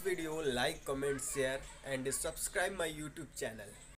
video, like, comment, share and subscribe my YouTube channel.